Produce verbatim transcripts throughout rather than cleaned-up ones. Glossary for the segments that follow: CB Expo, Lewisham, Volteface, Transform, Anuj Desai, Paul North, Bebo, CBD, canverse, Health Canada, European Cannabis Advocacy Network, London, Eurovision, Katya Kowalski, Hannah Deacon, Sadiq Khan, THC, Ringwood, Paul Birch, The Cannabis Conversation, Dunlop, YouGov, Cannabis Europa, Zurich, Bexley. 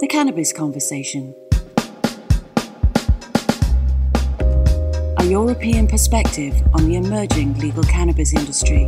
The Cannabis Conversation. A European perspective on the emerging legal cannabis industry.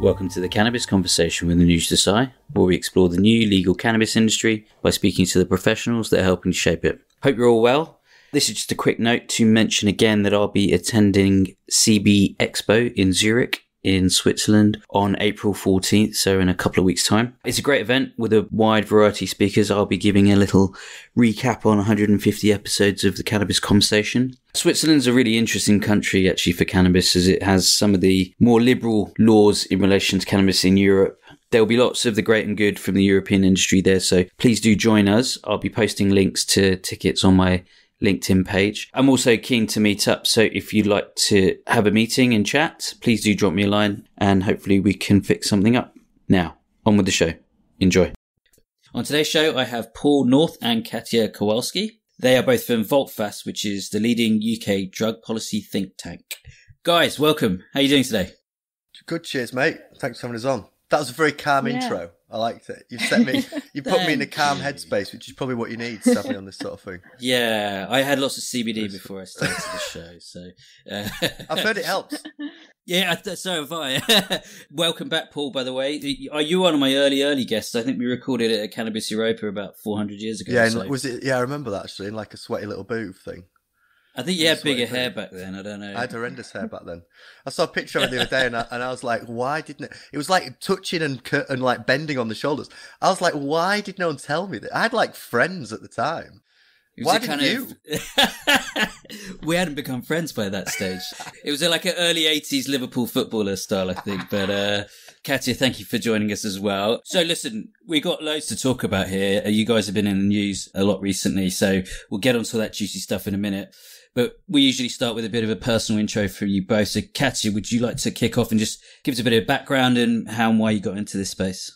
Welcome to the Cannabis Conversation with Anuj Desai, where we explore the new legal cannabis industry by speaking to the professionals that are helping to shape it. Hope you're all well. This is just a quick note to mention again that I'll be attending C B Expo in Zurich in Switzerland on April fourteenth, so in a couple of weeks' time. It's a great event with a wide variety of speakers. I'll be giving a little recap on one hundred fifty episodes of the Cannabis Conversation. Switzerland's a really interesting country actually for cannabis, as it has some of the more liberal laws in relation to cannabis in Europe. There'll be lots of the great and good from the European industry there, so please do join us. I'll be posting links to tickets on my LinkedIn page. I'm also keen to meet up, so if you'd like to have a meeting and chat, please do drop me a line and hopefully we can fix something up. Now, on with the show. Enjoy. On today's show, I have Paul North and Katya Kowalski. They are both from Volteface, which is the leading U K drug policy think tank. Guys, welcome. How are you doing today? Good, cheers, mate. Thanks for having us on. That was a very calm yeah. intro. I liked it. You've set me, you put me in a calm headspace, which is probably what you need, something on this sort of thing. Yeah, I had lots of C B D before I started the show, so uh... I've heard it helps. Yeah, so have I. Welcome back, Paul, by the way. Are you one of my early, early guests? I think we recorded it at Cannabis Europa about four hundred years ago. Yeah, so. was it, yeah, I remember that actually, in like a sweaty little booth thing. I think you had bigger hair back then, I don't know. I had horrendous hair back then. I saw a picture of it the other day and I, and I was like, why didn't it? It was like touching and and like bending on the shoulders. I was like, why did no one tell me that? I had like friends at the time. Why didn't you? Of... we hadn't become friends by that stage. It was like an early eighties Liverpool footballer style, I think. But uh, Katya, thank you for joining us as well. So listen, we got loads to talk about here. You guys have been in the news a lot recently, so we'll get onto that juicy stuff in a minute. But we usually start with a bit of a personal intro from you both. So Katya, would you like to kick off and just give us a bit of background and how and why you got into this space?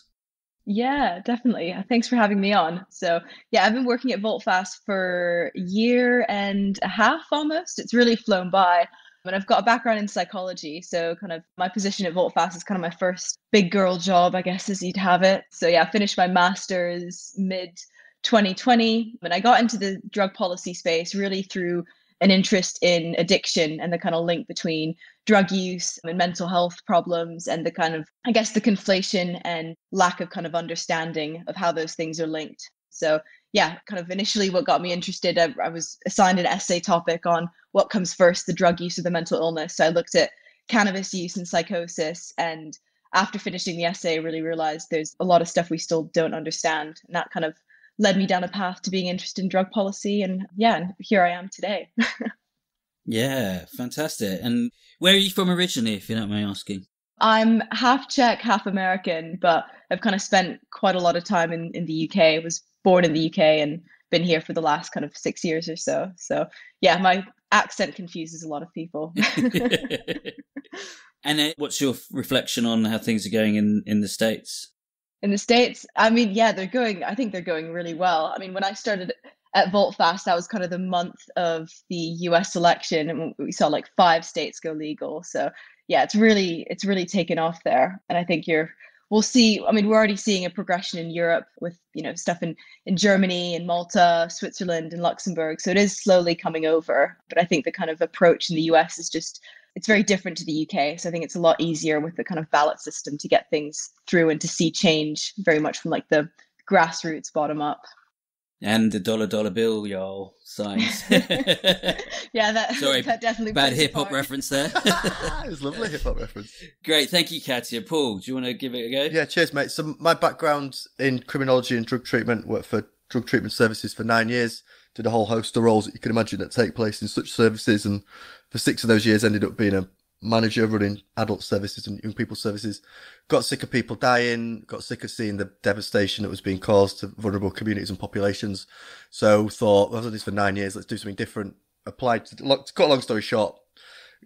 Yeah, definitely. Thanks for having me on. So yeah, I've been working at Volteface for a year and a half almost. It's really flown by. And I've got a background in psychology. So kind of my position at Volteface is kind of my first big girl job, I guess, as you'd have it. So yeah, I finished my master's mid twenty twenty. And I got into the drug policy space really through an interest in addiction and the kind of link between drug use and mental health problems and the kind of, I guess, the conflation and lack of kind of understanding of how those things are linked. So yeah, kind of initially what got me interested, I, I was assigned an essay topic on what comes first, the drug use or the mental illness. So I looked at cannabis use and psychosis, and after finishing the essay, I really realized there's a lot of stuff we still don't understand, and that kind of led me down a path to being interested in drug policy. And yeah, here I am today. Yeah, fantastic. And where are you from originally, if you don't mind asking? I'm half Czech, half American, but I've kind of spent quite a lot of time in, in the U K. I was born in the U K and been here for the last kind of six years or so. So yeah, my accent confuses a lot of people. And uh, what's your reflection on how things are going in, in the States? In the States, I mean, yeah, they're going, I think they're going really well. I mean, when I started at Volteface, that was kind of the month of the U S election, and we saw like five states go legal. So yeah, it's really, it's really taken off there. And I think you're, we'll see, I mean, we're already seeing a progression in Europe with, you know, stuff in, in Germany and Malta, Switzerland and Luxembourg. So it is slowly coming over. But I think the kind of approach in the U S is just, it's very different to the U K. So I think it's a lot easier with the kind of ballot system to get things through and to see change very much from like the grassroots bottom up. And the dollar dollar bill, y'all, signs. Yeah, that, Sorry, that definitely bad hip hop reference there. It was a lovely hip hop reference. Great. Thank you, Katya. Paul, do you want to give it a go? Yeah, cheers, mate. So my background in criminology and drug treatment, worked for drug treatment services for nine years. Did a whole host of roles that you can imagine that take place in such services. And for six of those years, ended up being a manager running adult services and young people services. Got sick of people dying, got sick of seeing the devastation that was being caused to vulnerable communities and populations. So thought, well, I've done this for nine years, let's do something different. Applied to, to cut a long story short,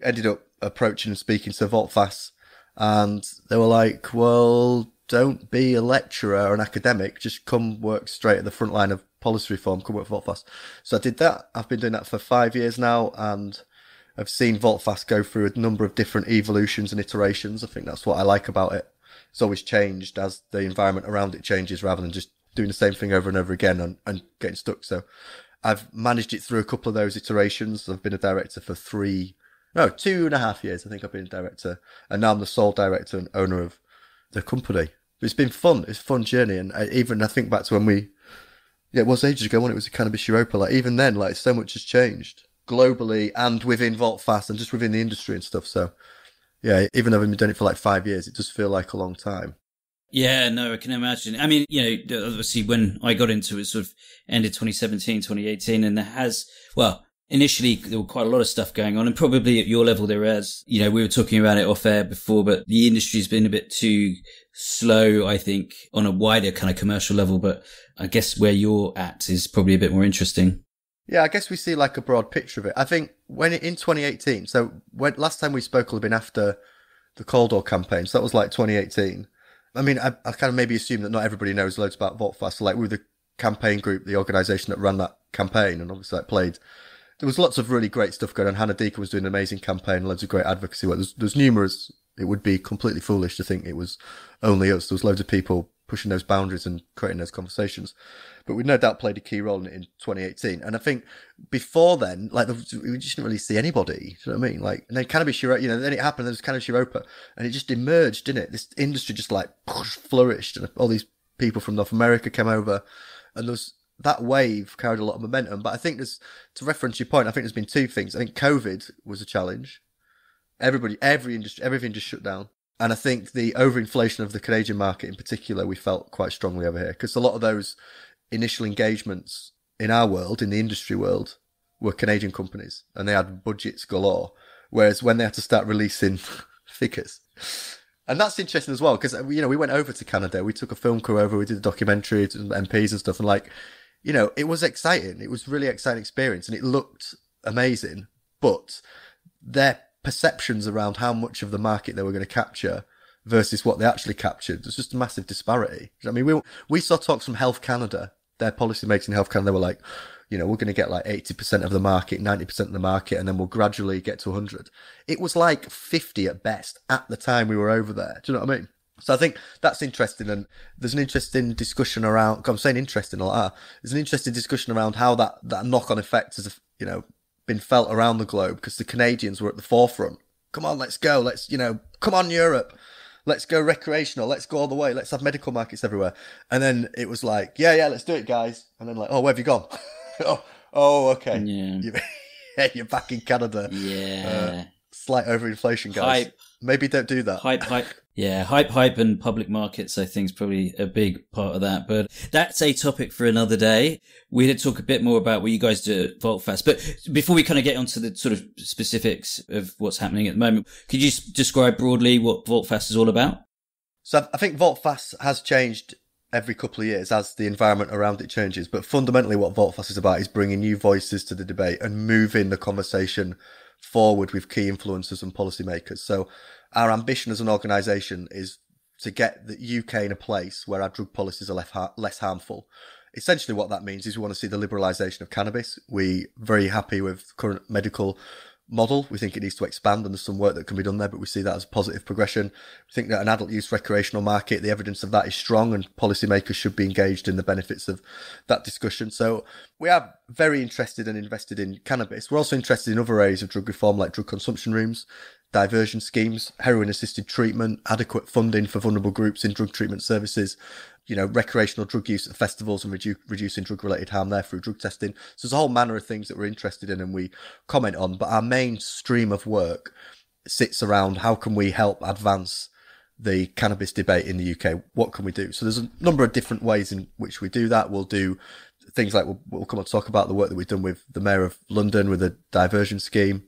ended up approaching and speaking to Volteface. And they were like, well, don't be a lecturer or an academic, just come work straight at the front line of policy reform, come up with Volteface. So I did that. I've been doing that for five years now, and I've seen Volteface go through a number of different evolutions and iterations. I think that's what I like about it. It's always changed as the environment around it changes, rather than just doing the same thing over and over again and, and getting stuck. So I've managed it through a couple of those iterations. I've been a director for three, no, two and a half years. I think I've been a director, and now I'm the sole director and owner of the company. It's been fun. It's a fun journey. And I, even I think back to when we, yeah, it was ages ago when it was a Cannabis Europa. Like even then, like so much has changed globally and within Volteface and just within the industry and stuff. So yeah, even though I've been doing it for like five years, it does feel like a long time. Yeah, no, I can imagine. I mean, you know, obviously when I got into it, sort of ended twenty seventeen, twenty eighteen, and there has, well, initially there were quite a lot of stuff going on, and probably at your level there is, you know, we were talking about it off air before, but the industry's been a bit too slow, I think, on a wider kind of commercial level. But I guess where you're at is probably a bit more interesting. Yeah, I guess we see like a broad picture of it. I think when it, in twenty eighteen, so when last time we spoke will have been after the Cold Door campaign. So that was like twenty eighteen. I mean, I, I kind of maybe assume that not everybody knows loads about Volteface. So like we were the campaign group, the organisation that ran that campaign, and obviously that played. There was lots of really great stuff going on. Hannah Deacon was doing an amazing campaign, loads of great advocacy work. There's, there's numerous, it would be completely foolish to think it was only us. There was loads of people pushing those boundaries and creating those conversations, but we no doubt played a key role in it in twenty eighteen. And I think before then, like we just didn't really see anybody. Do you know what I mean? Like, and then Cannabis Europa, you know, then it happened. There was Cannabis Europa, and it just emerged, didn't it? This industry just like flourished, and all these people from North America came over, and there was, that wave carried a lot of momentum. But I think there's, to reference your point, I think there's been two things. I think COVID was a challenge. Everybody, every industry, everything just shut down. And I think the overinflation of the Canadian market in particular, we felt quite strongly over here, because a lot of those initial engagements in our world, in the industry world, were Canadian companies, and they had budgets galore. Whereas when they had to start releasing figures, and that's interesting as well, because, you know, we went over to Canada, we took a film crew over, we did a documentary, M Ps and stuff. And like, you know, it was exciting. It was really exciting experience, and it looked amazing, but their perceptions around how much of the market they were going to capture versus what they actually captured, there's just a massive disparity. I mean, we we saw talks from Health Canada, their policymakers in Health Canada, they were like, you know, we're going to get like eighty percent of the market, ninety percent of the market, and then we'll gradually get to one hundred. It was like fifty at best at the time we were over there. Do you know what I mean? So I think that's interesting. And there's an interesting discussion around, I'm saying interesting a lot, there's an interesting discussion around how that, that knock-on effect has, you know, been felt around the globe, because the Canadians were at the forefront. Come on, let's go. Let's, you know, come on, Europe. Let's go recreational. Let's go all the way. Let's have medical markets everywhere. And then it was like, yeah, yeah, let's do it, guys. And then like, oh, where have you gone? oh, oh, okay. Yeah. You're back in Canada. Yeah. Uh, slight overinflation, guys. Hype. Maybe don't do that. Hype, hype. Yeah, hype, hype and public markets, I think, is probably a big part of that. But that's a topic for another day. We're going to talk a bit more about what you guys do at Volteface. But before we kind of get onto the sort of specifics of what's happening at the moment, could you describe broadly what Volteface is all about? So I think Volteface has changed every couple of years as the environment around it changes. But fundamentally, what Volteface is about is bringing new voices to the debate and moving the conversation forward with key influencers and policymakers. So our ambition as an organisation is to get the U K in a place where our drug policies are less harmful. Essentially what that means is we want to see the liberalisation of cannabis. We're very happy with the current medical model. We think it needs to expand, and there's some work that can be done there, but we see that as positive progression. We think that an adult use recreational market, the evidence of that is strong, and policymakers should be engaged in the benefits of that discussion. So we are very interested and invested in cannabis. We're also interested in other areas of drug reform, like drug consumption rooms, diversion schemes, heroin-assisted treatment, adequate funding for vulnerable groups in drug treatment services, you know, recreational drug use at festivals, and redu reducing drug-related harm there through drug testing. So there's a whole manner of things that we're interested in and we comment on, but our main stream of work sits around how can we help advance the cannabis debate in the U K? What can we do? So there's a number of different ways in which we do that. We'll do things like, we'll, we'll come and talk about the work that we've done with the Mayor of London with a diversion scheme.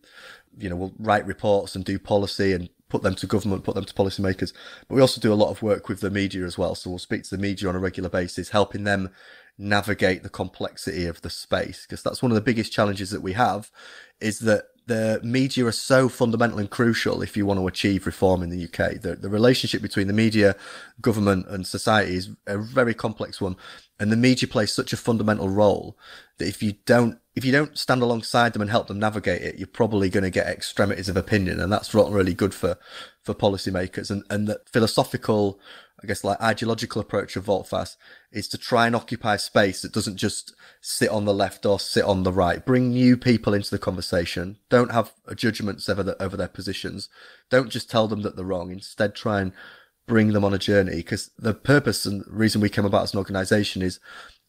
You know, we'll write reports and do policy and put them to government, put them to policymakers. But we also do a lot of work with the media as well. So we'll speak to the media on a regular basis, helping them navigate the complexity of the space. Because that's one of the biggest challenges that we have, is that the media are so fundamental and crucial if you want to achieve reform in the U K. The, the relationship between the media, government and society is a very complex one. And the media plays such a fundamental role that if you don't, if you don't stand alongside them and help them navigate it, you're probably going to get extremities of opinion. And that's not really good for, for policymakers. And, and the philosophical, I guess, like ideological approach of Volteface is to try and occupy space that doesn't just sit on the left or sit on the right. Bring new people into the conversation. Don't have judgments over, the, over their positions. Don't just tell them that they're wrong. Instead, try and bring them on a journey, because the purpose and reason we came about as an organisation is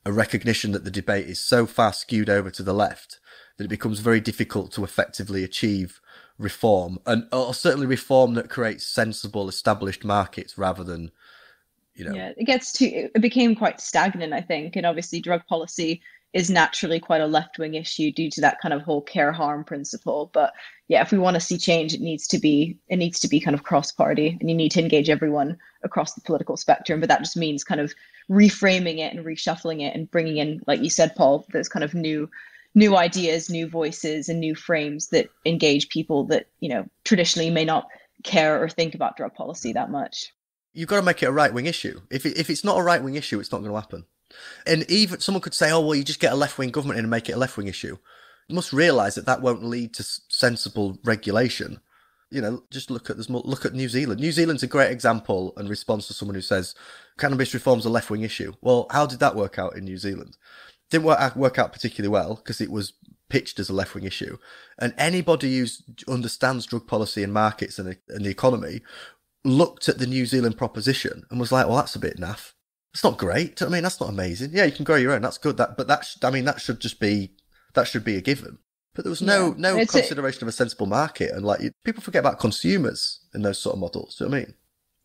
a recognition that the debate is so far skewed over to the left that it becomes very difficult to effectively achieve reform, and or certainly reform that creates sensible, established markets rather than, you know. Yeah, it gets to, it became quite stagnant, I think, and obviously drug policy is naturally quite a left-wing issue due to that kind of whole care harm principle. But yeah, if we want to see change, it needs to be, it needs to be kind of cross-party, and you need to engage everyone across the political spectrum. But that just means kind of reframing it and reshuffling it and bringing in, like you said, Paul, those kind of new, new ideas, new voices and new frames that engage people that, you know, traditionally may not care or think about drug policy that much. You've got to make it a right-wing issue. If it, if it's not a right-wing issue, it's not going to happen. And even someone could say, oh, well, you just get a left-wing government in and make it a left-wing issue. You must realise that that won't lead to sensible regulation. You know, just look at, there's more, look at New Zealand. New Zealand's a great example and response to someone who says, cannabis reform's a left-wing issue. Well, how did that work out in New Zealand? Didn't work, work out particularly well, because it was pitched as a left-wing issue. And anybody who understands drug policy and markets and, and the economy looked at the New Zealand proposition and was like, well, that's a bit naff. It's not great. I mean, that's not amazing. Yeah, you can grow your own. That's good. That, but that, sh- I mean, that should just be, that should be a given. But there was no, yeah, no consideration a- of a sensible market. And like, you, people forget about consumers in those sort of models. Do you know what I mean?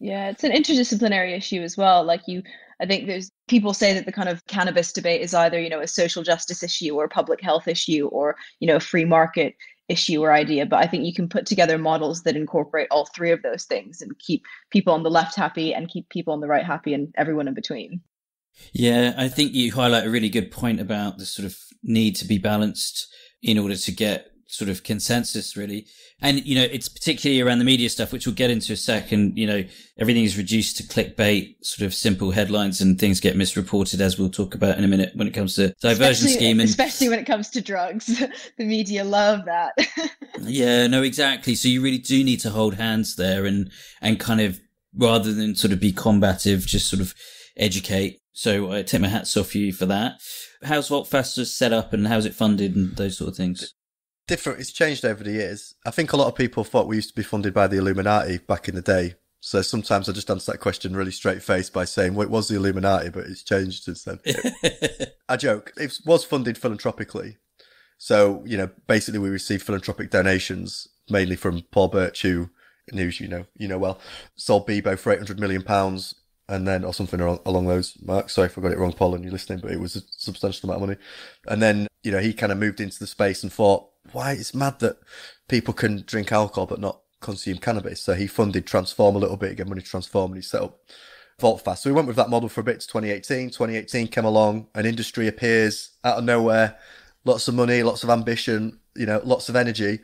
Yeah, it's an interdisciplinary issue as well. Like you, I think there's, people say that the kind of cannabis debate is either, you know, a social justice issue or a public health issue or, you know, a free market issue or idea. But I think you can put together models that incorporate all three of those things and keep people on the left happy and keep people on the right happy and everyone in between. Yeah, I think you highlight a really good point about the sort of need to be balanced in order to get sort of consensus, really. And, you know, it's particularly around the media stuff, which we'll get into in a second. You know, everything is reduced to clickbait, sort of simple headlines, and things get misreported, as we'll talk about in a minute, when it comes to diversion especially, scheme. And especially when it comes to drugs, the media love that. Yeah, no, exactly. So you really do need to hold hands there and, and kind of, rather than sort of be combative, just sort of educate. So I take my hats off you for that. How's Volteface set up and how's it funded and those sort of things? Different. It's changed over the years. I think a lot of people thought we used to be funded by the Illuminati back in the day. So sometimes I just answer that question really straight-faced by saying, well, it was the Illuminati, but it's changed since then. I joke. It was funded philanthropically. So, you know, basically we received philanthropic donations, mainly from Paul Birch, who, news you know, you know well, sold Bebo for eight hundred million pounds, and then, or something along those marks. Sorry if I got it wrong, Paul, and you're listening, but it was a substantial amount of money. And then, you know, he kind of moved into the space and thought, why it's mad that people can drink alcohol but not consume cannabis. So he funded Transform a little bit, get money to Transform, and he set up Volteface. So we went with that model for a bit to twenty eighteen. twenty eighteen came along, an industry appears out of nowhere, lots of money, lots of ambition, you know, lots of energy.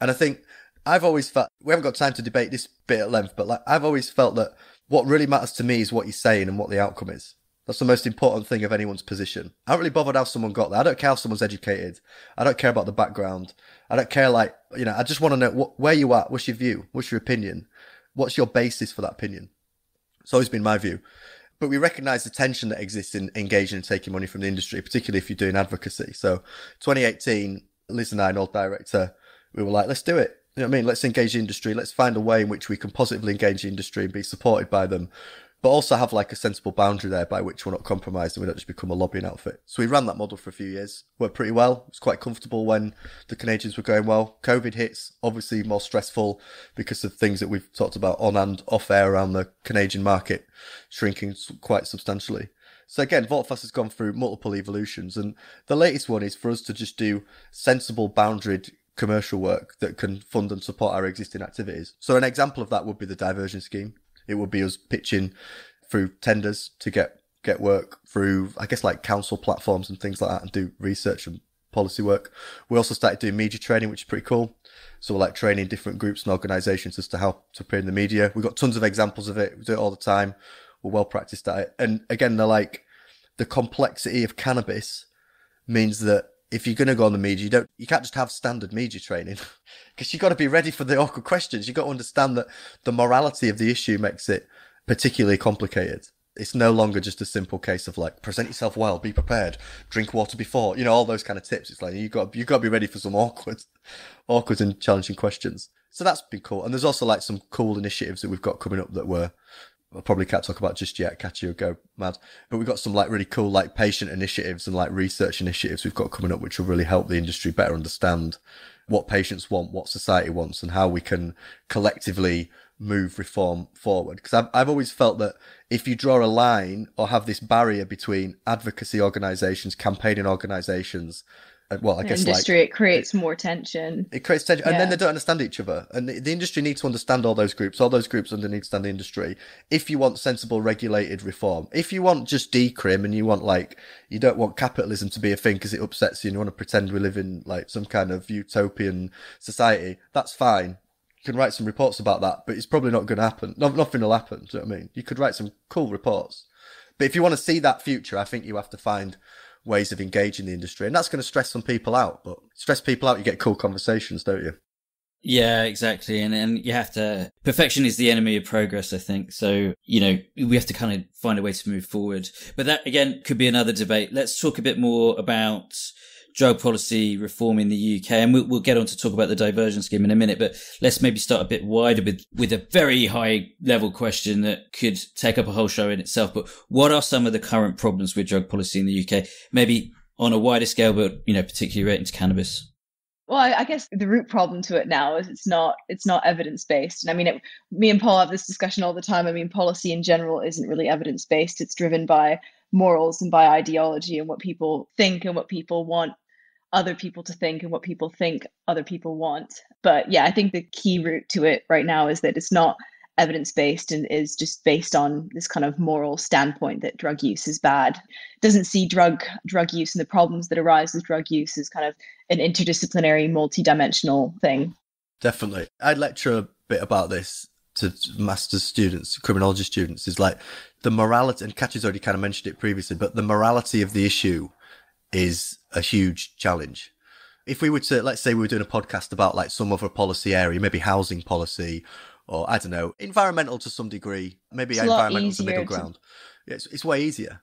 And I think I've always felt, we haven't got time to debate this bit at length, but like I've always felt that what really matters to me is what you're saying and what the outcome is. That's the most important thing of anyone's position. I don't really bothered how someone got there. I don't care how someone's educated. I don't care about the background. I don't care, like, you know, I just want to know what, where you at, what's your view, what's your opinion, what's your basis for that opinion. It's always been my view. But we recognise the tension that exists in engaging and taking money from the industry, particularly if you're doing advocacy. So twenty eighteen, Liz and I, an old director, we were like, let's do it. You know what I mean? Let's engage the industry. Let's find a way in which we can positively engage the industry and be supported by them, but also have like a sensible boundary there by which we're not compromised and we don't just become a lobbying outfit. So we ran that model for a few years, worked pretty well. It was quite comfortable when the Canadians were going well. COVID hits, obviously more stressful because of things that we've talked about on and off air around the Canadian market shrinking quite substantially. So again, Volteface has gone through multiple evolutions. And the latest one is for us to just do sensible boundaried commercial work that can fund and support our existing activities. So an example of that would be the diversion scheme. It would be us pitching through tenders to get, get work through, I guess, like council platforms and things like that, and do research and policy work. We also started doing media training, which is pretty cool. So we're like training different groups and organizations as to how to appear in the media. We've got tons of examples of it. We do it all the time. We're well practiced at it. And again, they're like, the complexity of cannabis means that if you're going to go on the media, you don't, you can't just have standard media training because you've got to be ready for the awkward questions. You've got to understand that the morality of the issue makes it particularly complicated. It's no longer just a simple case of like, present yourself well, be prepared, drink water before, you know, all those kind of tips. It's like, you've got, you've got to be ready for some awkward, awkward and challenging questions. So that's been cool. And there's also like some cool initiatives that we've got coming up that we're, I probably can't talk about just yet. Katya will go mad. But we've got some like really cool like patient initiatives and like research initiatives we've got coming up, which will really help the industry better understand what patients want, what society wants, and how we can collectively move reform forward. Because I've, I've always felt that if you draw a line or have this barrier between advocacy organizations, campaigning organizations, well, I guess industry, like, it creates it, more tension. It creates tension. Yeah. And then they don't understand each other. And the, the industry needs to understand all those groups. All those groups understand the industry. If you want sensible regulated reform, if you want just decrim and you want like, you don't want capitalism to be a thing because it upsets you and you want to pretend we live in like some kind of utopian society, that's fine. You can write some reports about that, but it's probably not going to happen. No, nothing will happen. Do you know what I mean? You could write some cool reports. But if you want to see that future, I think you have to find ways of engaging the industry. And that's going to stress some people out, but stress people out, you get cool conversations, don't you? Yeah, exactly. And and you have to, perfection is the enemy of progress, I think. So, you know, we have to kind of find a way to move forward. But that, again, could be another debate. Let's talk a bit more about drug policy reform in the U K. And we'll, we'll get on to talk about the diversion scheme in a minute, but let's maybe start a bit wider with, with a very high level question that could take up a whole show in itself. But what are some of the current problems with drug policy in the U K? Maybe on a wider scale, but, you know, particularly relating to cannabis. Well, I, I guess the root problem to it now is it's not, it's not evidence-based. And I mean, it, me and Paul have this discussion all the time. I mean, policy in general isn't really evidence-based. It's driven by morals and by ideology and what people think and what people want other people to think and what people think other people want. But yeah, I think the key route to it right now is that it's not evidence-based and is just based on this kind of moral standpoint that drug use is bad. It doesn't see drug drug use and the problems that arise with drug use as kind of an interdisciplinary, multidimensional thing. Definitely. I'd lecture a bit about this to master's students, criminology students, is like the morality, and Katya's already kind of mentioned it previously, but the morality of the issue is a huge challenge. If we were to, let's say we were doing a podcast about like some other policy area, maybe housing policy, or I don't know, environmental to some degree, maybe environmental's the middle ground. To... It's, it's way easier.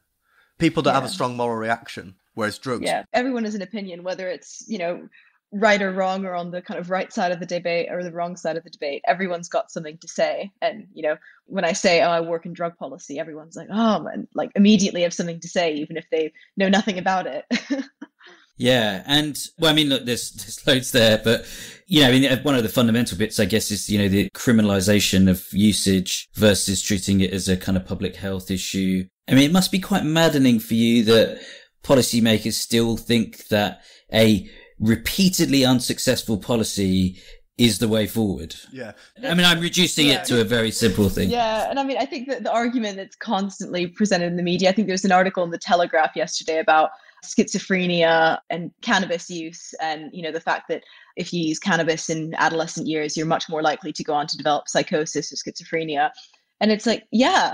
People don't yeah. have a strong moral reaction, whereas drugs. Yeah, everyone has an opinion, whether it's, you know, right or wrong or on the kind of right side of the debate or the wrong side of the debate. Everyone's got something to say. And, you know, when I say, oh, I work in drug policy, everyone's like, oh, man, like immediately have something to say, even if they know nothing about it. Yeah. And well, I mean, look, there's, there's loads there, but yeah, I mean, one of the fundamental bits, I guess, is, you know, the criminalization of usage versus treating it as a kind of public health issue. I mean, it must be quite maddening for you that policymakers still think that a repeatedly unsuccessful policy is the way forward. Yeah. I mean, I'm reducing yeah. it to a very simple thing. Yeah. And I mean, I think that the argument that's constantly presented in the media, I think there's an article in The Telegraph yesterday about schizophrenia and cannabis use. And, you know, the fact that if you use cannabis in adolescent years, you're much more likely to go on to develop psychosis or schizophrenia. And it's like, yeah,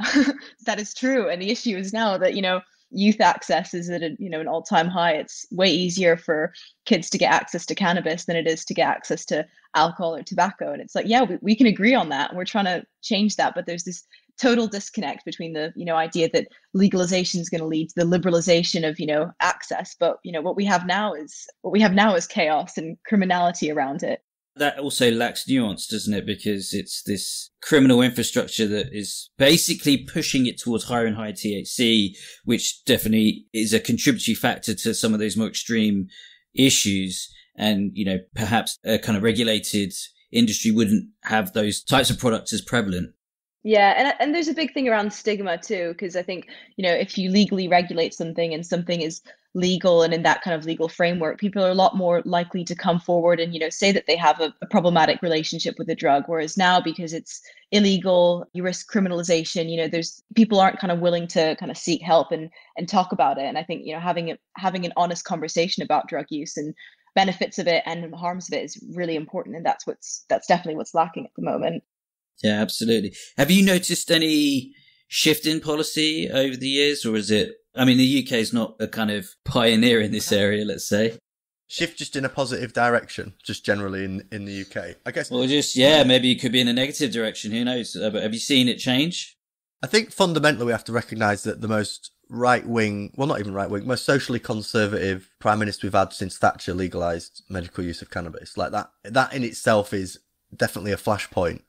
that is true. And the issue is now that, you know, youth access is at a, you know, an all-time high. It's way easier for kids to get access to cannabis than it is to get access to alcohol or tobacco. And it's like, yeah, we, we can agree on that. And we're trying to change that. But there's this total disconnect between the, you know, idea that legalization is going to lead to the liberalization of, you know, access. But, you know, what we have now is what we have now is chaos and criminality around it. That also lacks nuance, doesn't it? Because it's this criminal infrastructure that is basically pushing it towards higher and higher T H C, which definitely is a contributory factor to some of those more extreme issues. And, you know, perhaps a kind of regulated industry wouldn't have those types of products as prevalent. Yeah. And, and there's a big thing around stigma, too, because I think, you know, if you legally regulate something and something is legal and in that kind of legal framework, people are a lot more likely to come forward and, you know, say that they have a, a problematic relationship with the drug. Whereas now, because it's illegal, you risk criminalization, you know, there's people aren't kind of willing to kind of seek help and and talk about it. And I think, you know, having a, having an honest conversation about drug use and benefits of it and harms of it is really important. And that's what's that's definitely what's lacking at the moment. Yeah, absolutely. Have you noticed any shift in policy over the years, or is it, I mean, the U K is not a kind of pioneer in this area, let's say. Shift just in a positive direction, just generally in, in the U K, I guess. Well, just, yeah, maybe it could be in a negative direction. Who knows? But have you seen it change? I think fundamentally we have to recognise that the most right-wing, well, not even right-wing, most socially conservative prime minister we've had since Thatcher legalised medical use of cannabis. Like that, that in itself is definitely a flashpoint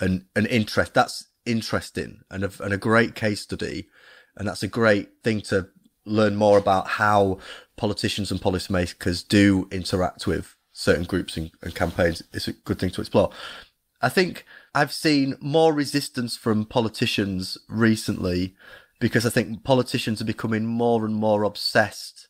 and an interest. That's interesting and a, and a great case study. And that's a great thing to learn more about how politicians and policymakers do interact with certain groups and, and campaigns. It's a good thing to explore. I think I've seen more resistance from politicians recently because I think politicians are becoming more and more obsessed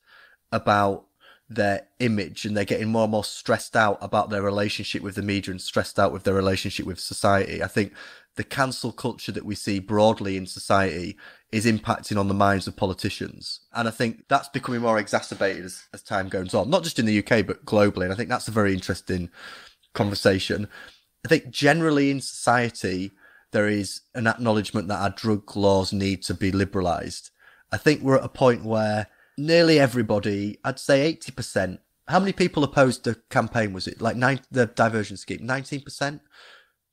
about their image, and they're getting more and more stressed out about their relationship with the media and stressed out with their relationship with society. I think the cancel culture that we see broadly in society is impacting on the minds of politicians. And I think that's becoming more exacerbated as, as time goes on, not just in the U K, but globally. And I think that's a very interesting conversation. I think generally in society, there is an acknowledgement that our drug laws need to be liberalised. I think we're at a point where nearly everybody, I'd say eighty percent, how many people opposed the campaign was it? Like nine, the diversion scheme, nineteen percent?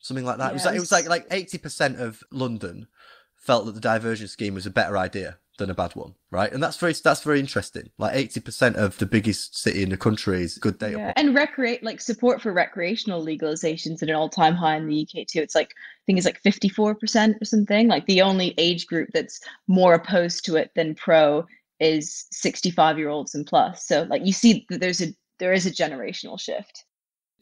Something like that. Yes. It was like, it was like, like eighty percent of London felt that the diversion scheme was a better idea than a bad one, right? And that's very that's very interesting. Like eighty percent of the biggest city in the country is good data. Yeah. And recreate like support for recreational legalization is at an all-time high in the U K too. It's like, I think it's like fifty-four percent or something. Like the only age group that's more opposed to it than pro is sixty-five-year-olds and plus. So like you see that there's a there is a generational shift.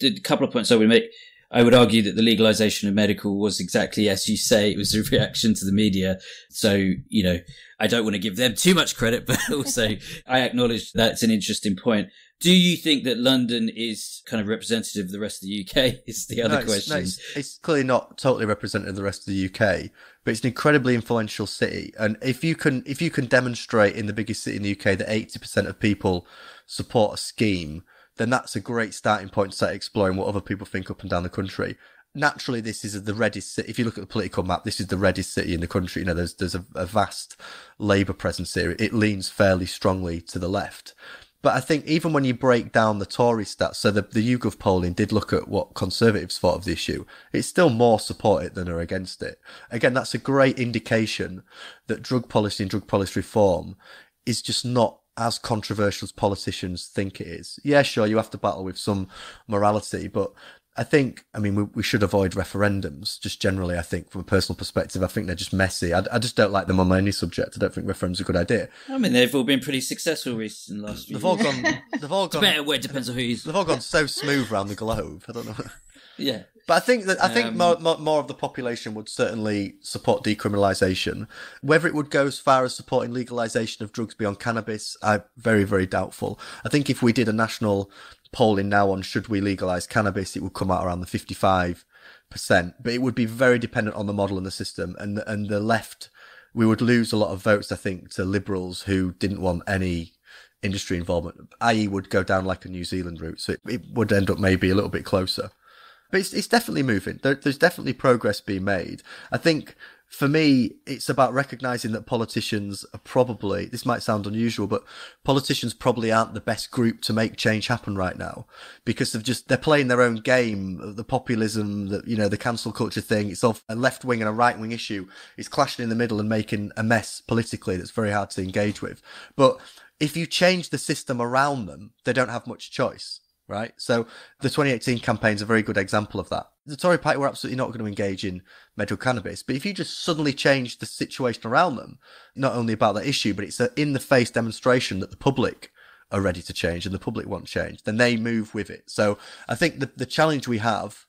A couple of points I would make. I would argue that the legalization of medical was exactly as you say, it was a reaction to the media. So, you know, I don't want to give them too much credit, but also I acknowledge that's an interesting point. Do you think that London is kind of representative of the rest of the U K is the other no, it's, question. No, it's, it's clearly not totally representative of the rest of the U K, but it's an incredibly influential city. And if you can, if you can demonstrate in the biggest city in the U K that eighty percent of people support a scheme, then that's a great starting point to start exploring what other people think up and down the country. Naturally, this is the reddest city. If you look at the political map, this is the reddest city in the country. You know, there's there's a, a vast Labour presence here. It leans fairly strongly to the left. But I think even when you break down the Tory stats, so the, the YouGov polling did look at what Conservatives thought of the issue, it's still more support it than are against it. Again, that's a great indication that drug policy and drug policy reform is just not as controversial as politicians think it is. Yeah, sure, you have to battle with some morality, but I think, I mean, we, we should avoid referendums, just generally, I think, from a personal perspective. I think they're just messy. I, I just don't like them on any subject. I don't think referendums are a good idea. I mean, they've all been pretty successful recently in the last few they've years. All gone, they've all gone... It's better word, depends on who you... They've all gone so smooth around the globe. I don't know. Yeah. But I think that I think um, more, more, more of the population would certainly support decriminalisation. Whether it would go as far as supporting legalisation of drugs beyond cannabis, I'm very, very doubtful. I think if we did a national polling now on should we legalise cannabis, it would come out around the fifty-five percent. But it would be very dependent on the model and the system. And the, and the left, we would lose a lot of votes, I think, to liberals who didn't want any industry involvement, that is would go down like a New Zealand route. So it, it would end up maybe a little bit closer. But it's, it's definitely moving. There, there's definitely progress being made. I think for me, it's about recognising that politicians are probably, this might sound unusual, but politicians probably aren't the best group to make change happen right now because of just, they're playing their own game. The populism, the, you know, the cancel culture thing, it's all a left wing and a right wing issue. It's clashing in the middle and making a mess politically that's very hard to engage with. But if you change the system around them, they don't have much choice. Right. So the twenty eighteen campaign is a very good example of that. The Tory party were absolutely not going to engage in medical cannabis. But if you just suddenly change the situation around them, not only about that issue, but it's an in the face demonstration that the public are ready to change and the public want change, then they move with it. So I think the, the challenge we have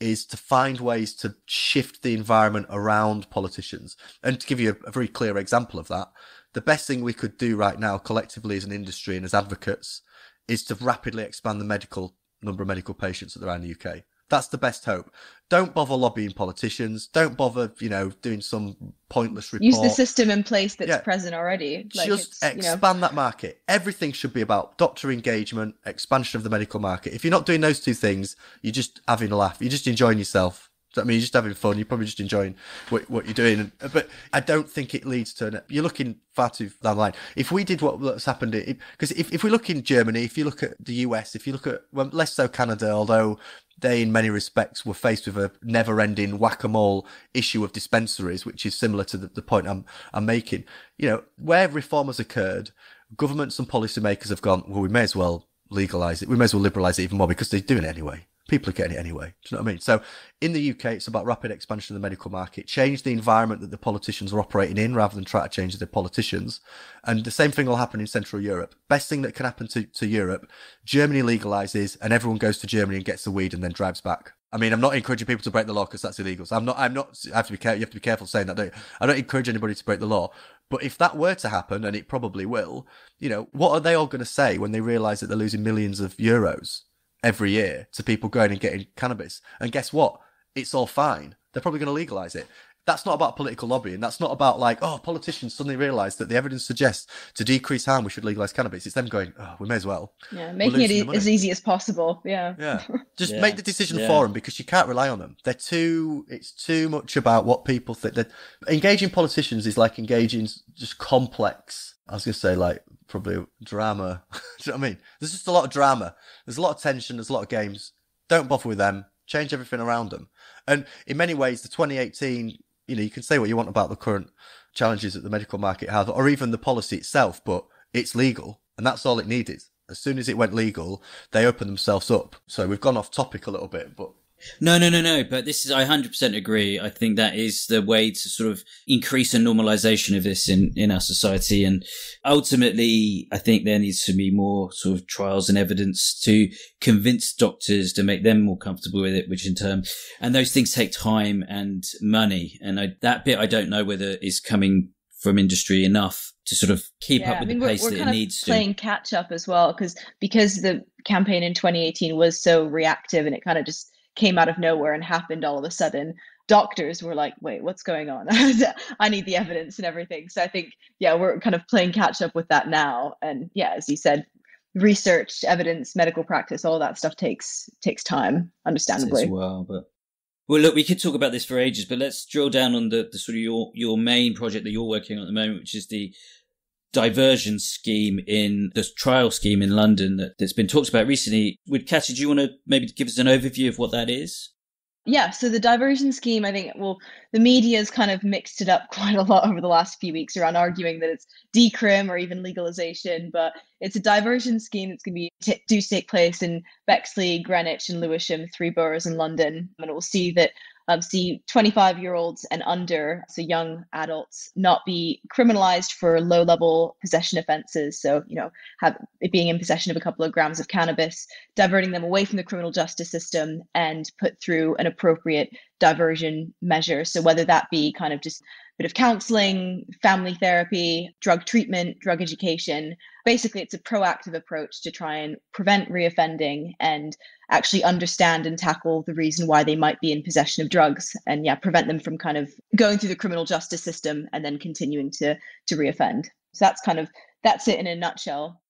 is to find ways to shift the environment around politicians. And to give you a, a very clear example of that, the best thing we could do right now collectively as an industry and as advocates is to rapidly expand the medical number of medical patients that there are in the U K. That's the best hope. Don't bother lobbying politicians. Don't bother, you know, doing some pointless report. Use the system in place that's yeah. present already. Like Just expand you know. that market. Everything should be about doctor engagement, expansion of the medical market. If you're not doing those two things, you're just having a laugh. You're just enjoying yourself. I mean, you're just having fun. You're probably just enjoying what, what you're doing. But I don't think it leads to... An, you're looking far too down the line. If we did what's happened... Because if, if we look in Germany, if you look at the U S, if you look at... Well, less so Canada, although... They, in many respects, were faced with a never-ending whack-a-mole issue of dispensaries, which is similar to the, the point I'm, I'm making. You know, where reform has occurred, governments and policymakers have gone, well, we may as well legalise it. We may as well liberalise it even more because they're doing it anyway. People are getting it anyway. Do you know what I mean? So in the U K, it's about rapid expansion of the medical market, change the environment that the politicians are operating in rather than try to change the politicians. And the same thing will happen in Central Europe. Best thing that can happen to, to Europe, Germany legalises and everyone goes to Germany and gets the weed and then drives back. I mean, I'm not encouraging people to break the law because that's illegal. So I'm not, I'm not, I have to be careful, you have to be careful saying that, don't you? I don't encourage anybody to break the law. But if that were to happen, and it probably will, you know, what are they all going to say when they realise that they're losing millions of euros every year to people going and getting cannabis? And guess what? It's all fine. They're probably going to legalize it. That's not about political lobbying. That's not about like, oh, politicians suddenly realize that the evidence suggests to decrease harm, we should legalize cannabis. It's them going, oh, we may as well. Yeah, making it as easy as possible. Yeah. Yeah. Just yeah. make the decision yeah. for them because you can't rely on them. They're too, it's too much about what people think. They're, engaging politicians is like engaging just complex, I was going to say like, probably drama. Do you know what I mean? There's just a lot of drama. There's a lot of tension. There's a lot of games. Don't bother with them. Change everything around them. And in many ways, the twenty eighteen, you know, you can say what you want about the current challenges that the medical market has, or even the policy itself, but it's legal. And that's all it needed. As soon as it went legal, they opened themselves up. So we've gone off topic a little bit, but... No, no, no, no. But this is, I one hundred percent agree. I think that is the way to sort of increase a normalization of this in, in our society. And ultimately, I think there needs to be more sort of trials and evidence to convince doctors to make them more comfortable with it, which in turn, and those things take time and money. And I, that bit, I don't know whether is coming from industry enough to sort of keep yeah, up with I mean, the pace we're, we're that kind it of needs to. Playing catch up as well, because because the campaign in twenty eighteen was so reactive and it kind of just came out of nowhere and happened all of a sudden, doctors were like, wait, what's going on? I need the evidence and everything. So I think, yeah, we're kind of playing catch up with that now. And yeah, as you said, research, evidence, medical practice, all that stuff takes takes time, understandably. As well, but... Well, look, we could talk about this for ages, but let's drill down on the, the sort of your, your main project that you're working on at the moment, which is the diversion scheme in the trial scheme in London that, that's been talked about recently. Would Katya, do you want to maybe give us an overview of what that is? Yeah, so the diversion scheme, I think, well, the media's kind of mixed it up quite a lot over the last few weeks around arguing that it's decrim or even legalization, but it's a diversion scheme that's going to be t- due to take place in Bexley, Greenwich and Lewisham, three boroughs in London, and we'll see that Um, see twenty-five-year-olds and under, so young adults, not be criminalized for low-level possession offenses. So, you know, have it being in possession of a couple of grams of cannabis, diverting them away from the criminal justice system and put through an appropriate diversion measure. So whether that be kind of just a bit of counseling, family therapy, drug treatment, drug education, basically it's a proactive approach to try and prevent reoffending and actually understand and tackle the reason why they might be in possession of drugs and yeah, prevent them from kind of going through the criminal justice system and then continuing to to reoffend. So that's kind of, that's it in a nutshell.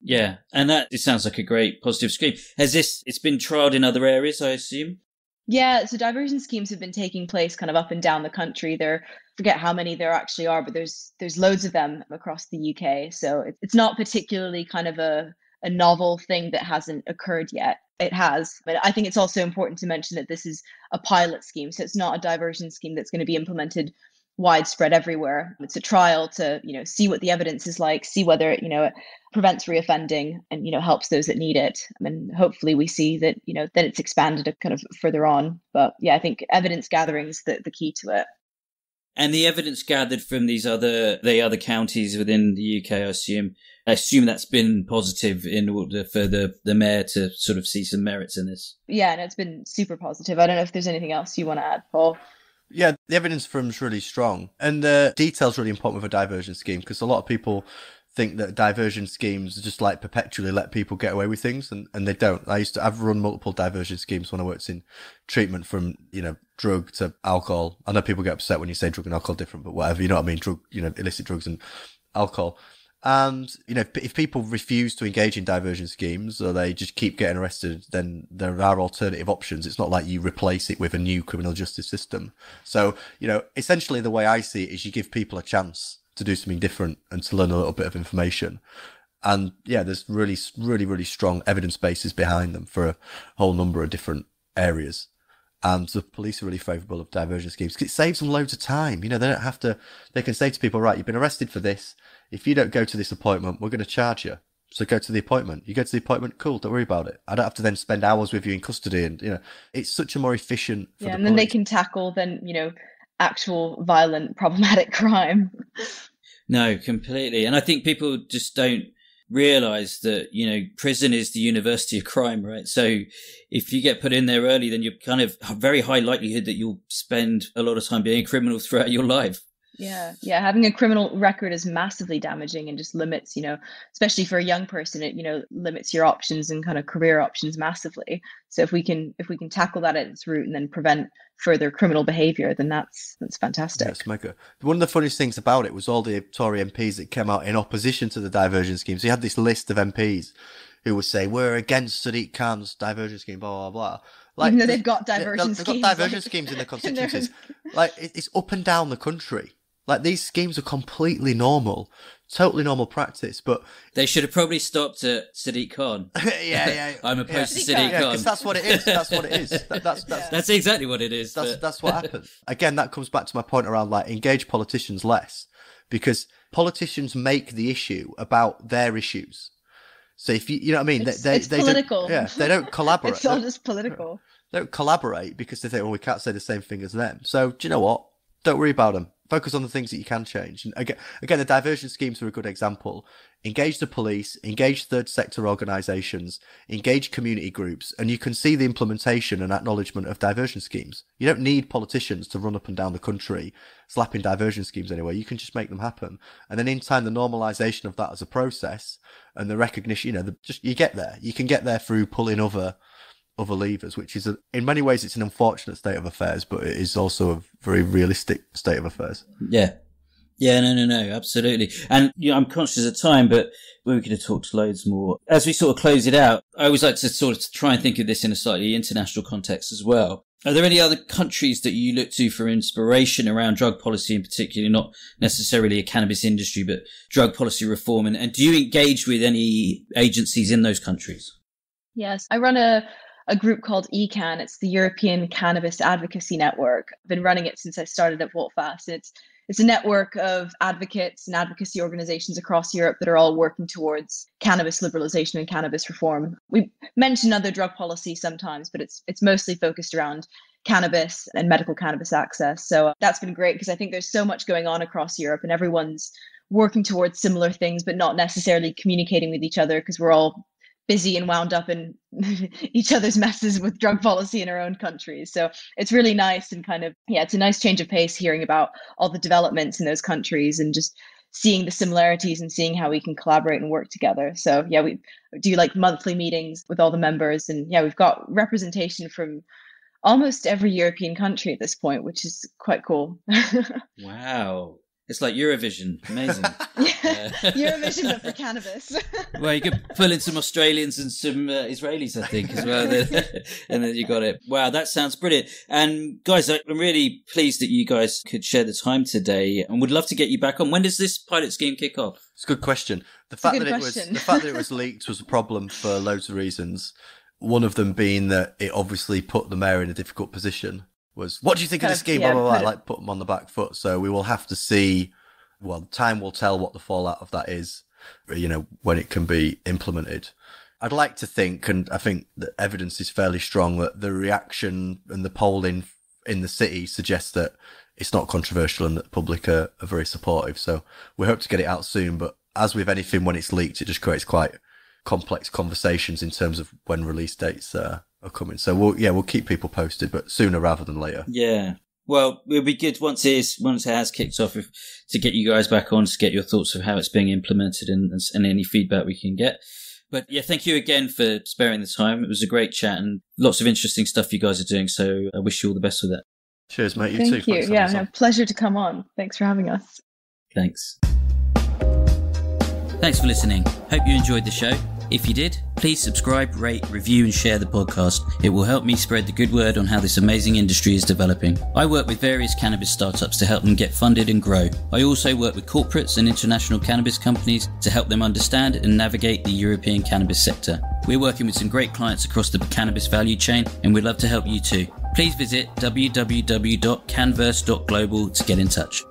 Yeah. And that, it sounds like a great positive scheme. Has this, it's been trialed in other areas, I assume? Yeah. So diversion schemes have been taking place kind of up and down the country. There, forget how many there actually are, but there's, there's loads of them across the U K. So it's not particularly kind of a, a novel thing that hasn't occurred yet. It has, but I think it's also important to mention that this is a pilot scheme. So it's not a diversion scheme that's going to be implemented widespread everywhere. It's a trial to, you know, see what the evidence is like, see whether it, you know, it prevents reoffending and, you know, helps those that need it. And hopefully we see that, you know, then it's expanded kind of further on. But yeah, I think evidence gathering is the, the key to it. And the evidence gathered from these other, the other counties within the U K, I assume, I assume that's been positive in order for the, the mayor to sort of see some merits in this. Yeah, and no, it's been super positive. I don't know if there's anything else you want to add, Paul. Yeah, the evidence from is really strong. And the detail's really important with a diversion scheme, because a lot of people think that diversion schemes just like perpetually let people get away with things, and, and they don't. I used to, I've run multiple diversion schemes when I worked in treatment, from, you know, drug to alcohol. I know people get upset when you say drug and alcohol different, but whatever, you know what I mean? Drug, you know, illicit drugs and alcohol. And, you know, if people refuse to engage in diversion schemes, or they just keep getting arrested, then there are alternative options. It's not like you replace it with a new criminal justice system. So, you know, essentially the way I see it is you give people a chance to do something different and to learn a little bit of information. And yeah, there's really, really, really strong evidence bases behind them for a whole number of different areas. And the police are really favourable of diversion schemes because it saves them loads of time. You know, they don't have to, they can say to people, right, you've been arrested for this. If you don't go to this appointment, we're going to charge you. So go to the appointment. You go to the appointment, cool, don't worry about it. I don't have to then spend hours with you in custody. And, you know, it's such a more efficient. For yeah, the and then police. They can tackle then, you know, actual violent, problematic crime. No, completely. And I think people just don't realize that, you know, prison is the university of crime, right? So if you get put in there early, then you're kind of very high likelihood that you'll spend a lot of time being a criminal throughout your life. Yeah. Yeah. Having a criminal record is massively damaging and just limits, you know, especially for a young person, it, you know, limits your options and kind of career options massively. So if we can, if we can tackle that at its root and then prevent further criminal behavior, then that's, that's fantastic. Yes, mega. One of the funniest things about it was all the Tory M Ps that came out in opposition to the diversion scheme. So you had this list of M Ps who would say, we're against Sadiq Khan's diversion scheme, blah, blah, blah. Like, even though they've got diversion they've, they've schemes. They've got diversion like... schemes in their constituencies. Like, it's up and down the country. Like, these schemes are completely normal, totally normal practice, but... They should have probably stopped at Sadiq Khan. yeah, yeah. I'm opposed yeah. to Sadiq Khan. Yeah, because that's what it is. That's what it is. That, that's, that's, that's exactly what it is. That's, but... that's what happened. Again, that comes back to my point around, like, engage politicians less, because politicians make the issue about their issues. So if you, you know what I mean? It's, they, they, it's they political. Don't, yeah, they don't collaborate. It's all just political. They don't collaborate because they think, well, we can't say the same thing as them. So do you know what? Don't worry about them. Focus on the things that you can change. And again, again, the diversion schemes are a good example. Engage the police, engage third sector organisations, engage community groups, and you can see the implementation and acknowledgement of diversion schemes. You don't need politicians to run up and down the country slapping diversion schemes anywhere. You can just make them happen. And then in time, the normalisation of that as a process and the recognition, you know, the, just you get there. You can get there through pulling other other levers, which is a, in many ways it's an unfortunate state of affairs, but it is also a very realistic state of affairs. Yeah. Yeah, no, no, no, absolutely. And you know, I'm conscious of time, but we could have talked loads more. As we sort of close it out, I always like to sort of try and think of this in a slightly international context as well. Are there any other countries that you look to for inspiration around drug policy in particular, not necessarily a cannabis industry, but drug policy reform? And, and do you engage with any agencies in those countries? Yes, I run a a group called ECAN. It's the European Cannabis Advocacy Network. I've been running it since I started at Volteface. It's it's a network of advocates and advocacy organizations across Europe that are all working towards cannabis liberalization and cannabis reform. We mention other drug policy sometimes, but it's it's mostly focused around cannabis and medical cannabis access. So that's been great because I think there's so much going on across Europe and everyone's working towards similar things, but not necessarily communicating with each other because we're all busy and wound up in each other's messes with drug policy in our own countries. So it's really nice and kind of, yeah, it's a nice change of pace hearing about all the developments in those countries and just seeing the similarities and seeing how we can collaborate and work together. So yeah, we do like monthly meetings with all the members and yeah, we've got representation from almost every European country at this point, which is quite cool. Wow. It's like Eurovision. Amazing. Yeah. Eurovision, but for cannabis. Well, you could pull in some Australians and some uh, Israelis, I think, as well. And then you got it. Wow, that sounds brilliant. And guys, I'm really pleased that you guys could share the time today and would love to get you back on. When does this pilot scheme kick off? It's a good question. The fact that it was, the fact that it was leaked was a problem for loads of reasons. One of them being that it obviously put the mayor in a difficult position. Was, what do you think kind of the scheme? Yeah, blah, blah, blah, like put them on the back foot. So we will have to see, well, time will tell what the fallout of that is, you know, when it can be implemented. I'd like to think, and I think the evidence is fairly strong, that the reaction and the polling in the city suggests that it's not controversial and that the public are, are very supportive. So we hope to get it out soon. But as with anything, when it's leaked, it just creates quite complex conversations in terms of when release dates are. Uh, are coming. So we'll, yeah, we'll keep people posted, but sooner rather than later. Yeah. Well, it'll be good once it's once it has kicked off if, to get you guys back on to get your thoughts of how it's being implemented and, and any feedback we can get. But yeah, thank you again for sparing the time. It was a great chat and lots of interesting stuff you guys are doing. So I wish you all the best with that. Cheers, mate. You thank too. Thank you. Yeah, no, pleasure to come on. Thanks for having us. Thanks. Thanks for listening. Hope you enjoyed the show. If you did, please subscribe, rate, review and share the podcast. It will help me spread the good word on how this amazing industry is developing. I work with various cannabis startups to help them get funded and grow. I also work with corporates and international cannabis companies to help them understand and navigate the European cannabis sector. We're working with some great clients across the cannabis value chain and we'd love to help you too. Please visit w w w dot canverse dot global to get in touch.